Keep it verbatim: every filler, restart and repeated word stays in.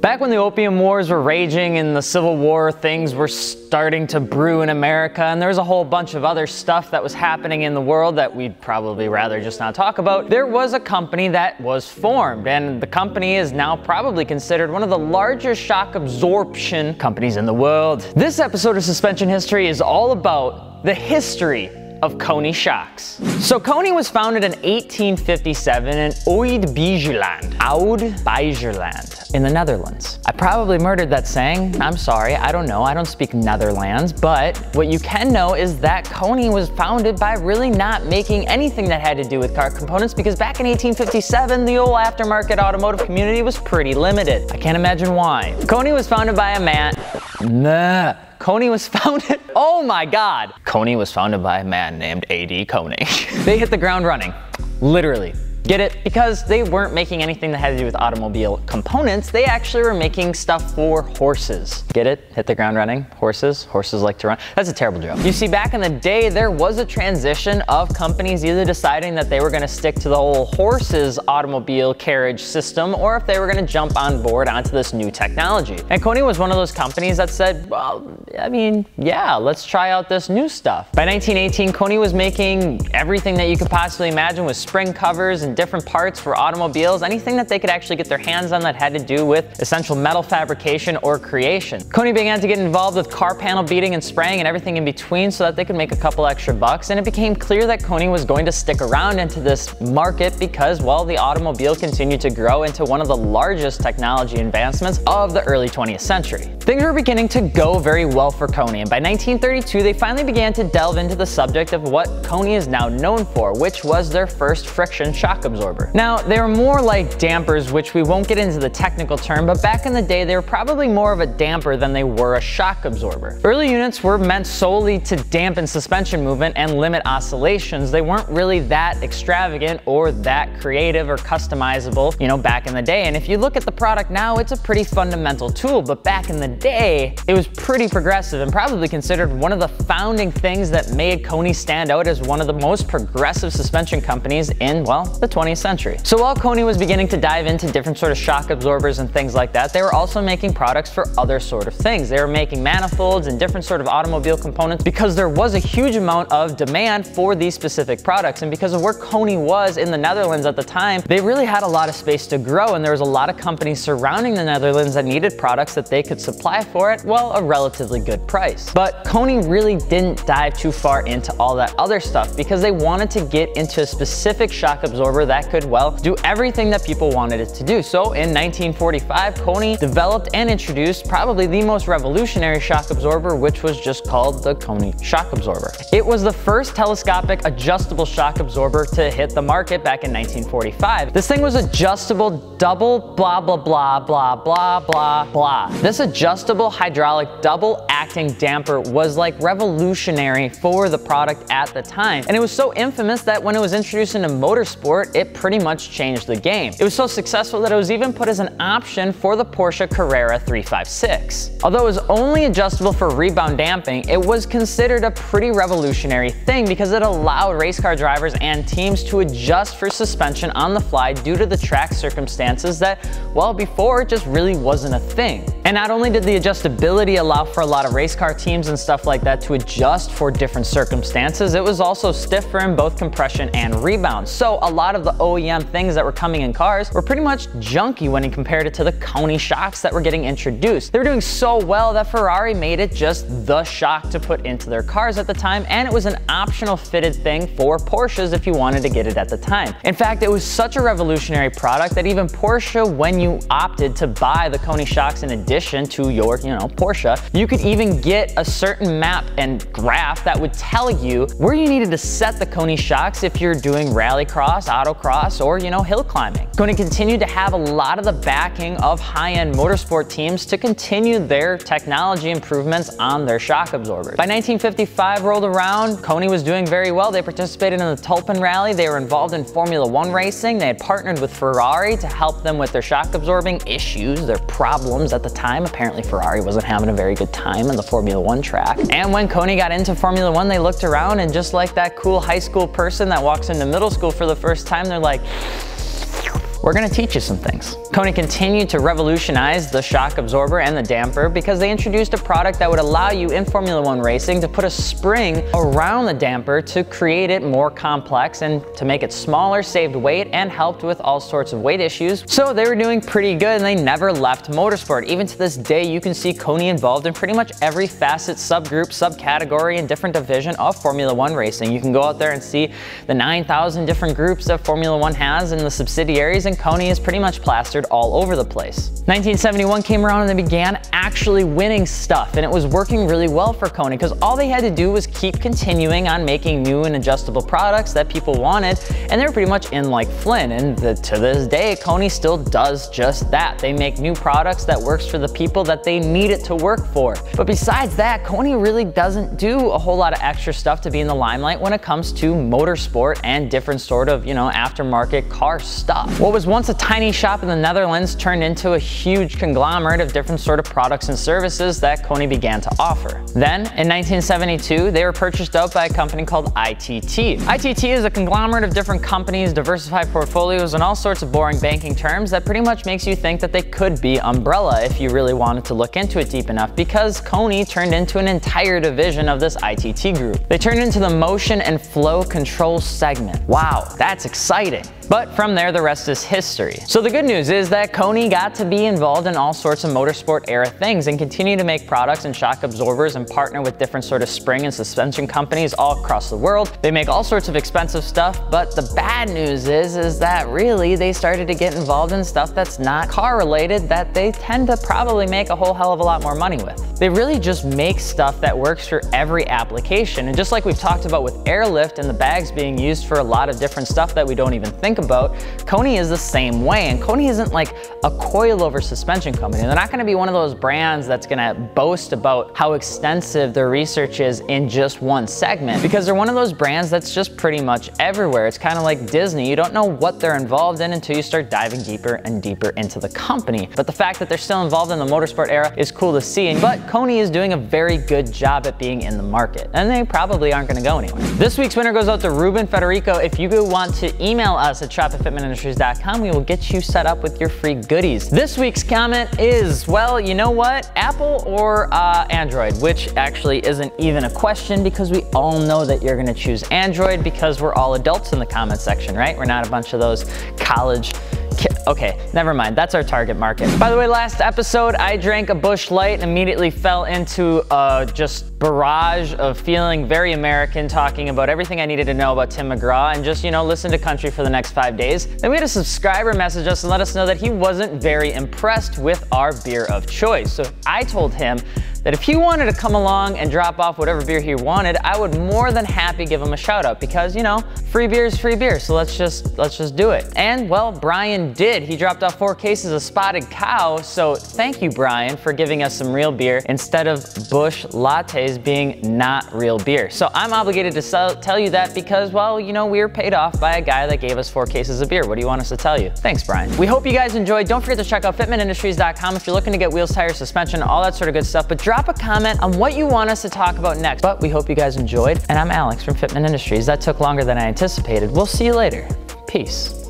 Back when the Opium Wars were raging and the Civil War, things were starting to brew in America, and there was a whole bunch of other stuff that was happening in the world that we'd probably rather just not talk about. There was a company that was formed, and the company is now probably considered one of the largest shock absorption companies in the world. This episode of Suspension History is all about the history of KONI shocks. So KONI was founded in eighteen fifty-seven in Oud-Beijerland, Oud-Beijerland, in the Netherlands. I probably murdered that saying, I'm sorry, I don't know, I don't speak Netherlands, but what you can know is that KONI was founded by really not making anything that had to do with car components, because back in eighteen fifty-seven, the old aftermarket automotive community was pretty limited. I can't imagine why. KONI was founded by a man, nah. KONI was founded, oh my god. KONI was founded by a man named A D KONI. They hit the ground running, literally. Get it? Because they weren't making anything that had to do with automobile components, they actually were making stuff for horses. Get it? Hit the ground running, horses, horses like to run. That's a terrible joke. You see, back in the day, there was a transition of companies either deciding that they were gonna stick to the whole horses automobile carriage system, or if they were gonna jump on board onto this new technology. And KONI was one of those companies that said, well, I mean, yeah, let's try out this new stuff. By nineteen eighteen, KONI was making everything that you could possibly imagine, with spring covers and different parts for automobiles, anything that they could actually get their hands on that had to do with essential metal fabrication or creation. KONI began to get involved with car panel beating and spraying and everything in between so that they could make a couple extra bucks, and it became clear that KONI was going to stick around into this market because, well, the automobile continued to grow into one of the largest technology advancements of the early twentieth century. Things were beginning to go very well for KONI, and by nineteen thirty-two they finally began to delve into the subject of what KONI is now known for, which was their first friction shock absorber. Now, they were more like dampers, which we won't get into the technical term, but back in the day they were probably more of a damper than they were a shock absorber. Early units were meant solely to dampen suspension movement and limit oscillations. They weren't really that extravagant or that creative or customizable, you know, back in the day. And if you look at the product now, it's a pretty fundamental tool, but back in the day it was pretty progressive and probably considered one of the founding things that made KONI stand out as one of the most progressive suspension companies in, well, the twentieth century. So while KONI was beginning to dive into different sort of shock absorbers and things like that, they were also making products for other sort of things. They were making manifolds and different sort of automobile components because there was a huge amount of demand for these specific products, and because of where KONI was in the Netherlands at the time, they really had a lot of space to grow, and there was a lot of companies surrounding the Netherlands that needed products that they could supply for at, well, a relatively good price. But KONI really didn't dive too far into all that other stuff because they wanted to get into a specific shock absorber that could, well, do everything that people wanted it to do. So in nineteen forty-five, KONI developed and introduced probably the most revolutionary shock absorber, which was just called the KONI shock absorber. It was the first telescopic adjustable shock absorber to hit the market back in nineteen forty-five. This thing was adjustable double blah blah blah blah blah blah blah. This adjustable hydraulic double acting damper was like revolutionary for the product at the time, and it was so infamous that when it was introduced into motorsport, it pretty much changed the game. It was so successful that it was even put as an option for the Porsche Carrera three fifty-six. Although it was only adjustable for rebound damping, it was considered a pretty revolutionary thing because it allowed race car drivers and teams to adjust for suspension on the fly due to the track circumstances that, well, before it just really wasn't a thing. And not only did the adjustability allow for a lot of race car teams and stuff like that to adjust for different circumstances, it was also stiffer in both compression and rebound. So a lot of the O E M things that were coming in cars were pretty much junky when you compared it to the KONI shocks that were getting introduced. They were doing so well that Ferrari made it just the shock to put into their cars at the time, and it was an optional fitted thing for Porsches if you wanted to get it at the time. In fact, it was such a revolutionary product that even Porsche, when you opted to buy the KONI shocks in addition to your, you know, Porsche, you could even get a certain map and graph that would tell you where you needed to set the KONI shocks if you're doing rallycross, autocross, or, you know, hill climbing. KONI continued to have a lot of the backing of high-end motorsport teams to continue their technology improvements on their shock absorbers. By nineteen fifty-five rolled around, KONI was doing very well. They participated in the Tulpen rally, they were involved in Formula One racing, they had partnered with Ferrari to help them with their shock absorbing issues, their problems at the time. Apparently Ferrari wasn't having a very good time on the Formula One track. And when KONI got into Formula One, they looked around, and just like that cool high school person that walks into middle school for the first time, they're like, we're going to teach you some things. KONI continued to revolutionize the shock absorber and the damper because they introduced a product that would allow you in Formula One racing to put a spring around the damper to create it more complex and to make it smaller, saved weight, and helped with all sorts of weight issues. So they were doing pretty good and they never left motorsport. Even to this day, you can see KONI involved in pretty much every facet, subgroup, subcategory, and different division of Formula One racing. You can go out there and see the nine thousand different groups that Formula One has and the subsidiaries, and KONI is pretty much plastered all over the place. nineteen seventy-one came around and they began actually winning stuff, and it was working really well for KONI because all they had to do was keep continuing on making new and adjustable products that people wanted, and they were pretty much in like Flynn, and the, to this day KONI still does just that. They make new products that works for the people that they need it to work for. But besides that, KONI really doesn't do a whole lot of extra stuff to be in the limelight when it comes to motorsport and different sort of, you know, aftermarket car stuff. What was once a tiny shop in the Netherlands turned into a huge conglomerate of different sort of products and services that KONI began to offer. Then in nineteen seventy-two, they were purchased out by a company called I T T. I T T is a conglomerate of different companies, diversified portfolios, and all sorts of boring banking terms that pretty much makes you think that they could be umbrella if you really wanted to look into it deep enough, because KONI turned into an entire division of this I T T group. They turned into the motion and flow control segment. Wow, that's exciting. But from there, the rest is history. So the good news is that KONI got to be involved in all sorts of motorsport era things and continue to make products and shock absorbers and partner with different sort of spring and suspension companies all across the world. They make all sorts of expensive stuff, but the bad news is, is that really they started to get involved in stuff that's not car related that they tend to probably make a whole hell of a lot more money with. They really just make stuff that works for every application. And just like we've talked about with Air Lift and the bags being used for a lot of different stuff that we don't even think about, KONI is the same way. And KONI isn't like a coilover suspension company. They're not going to be one of those brands that's going to boast about how extensive their research is in just one segment, because they're one of those brands that's just pretty much everywhere. It's kind of like Disney. You don't know what they're involved in until you start diving deeper and deeper into the company. But the fact that they're still involved in the motorsport era is cool to see. But KONI is doing a very good job at being in the market, and they probably aren't going to go anywhere. This week's winner goes out to Ruben Federico. If you want to email us at shop at fitment industries dot com, we will get you set up with your free goodies. This week's comment is, well, you know what, Apple or uh, Android, which actually isn't even a question because we all know that you're gonna choose Android because we're all adults in the comment section, right? We're not a bunch of those college Okay, never mind. That's our target market. By the way, last episode, I drank a Busch Light and immediately fell into uh, just barrage of feeling very American, talking about everything I needed to know about Tim McGraw, and just, you know, listen to country for the next five days. Then we had a subscriber message us and let us know that he wasn't very impressed with our beer of choice. So I told him that if he wanted to come along and drop off whatever beer he wanted, I would more than happy give him a shout out because, you know, free beer is free beer. So let's just, let's just do it. And well, Brian did. He dropped off four cases of Spotted Cow. So thank you, Brian, for giving us some real beer instead of Busch lattes being not real beer. So I'm obligated to sell, tell you that because, well, you know, we were paid off by a guy that gave us four cases of beer. What do you want us to tell you? Thanks, Brian. We hope you guys enjoyed. Don't forget to check out fitment industries dot com if you're looking to get wheels, tires, suspension, all that sort of good stuff. But drop a comment on what you want us to talk about next. But we hope you guys enjoyed. And I'm Alex from Fitment Industries. That took longer than I anticipated. We'll see you later. Peace.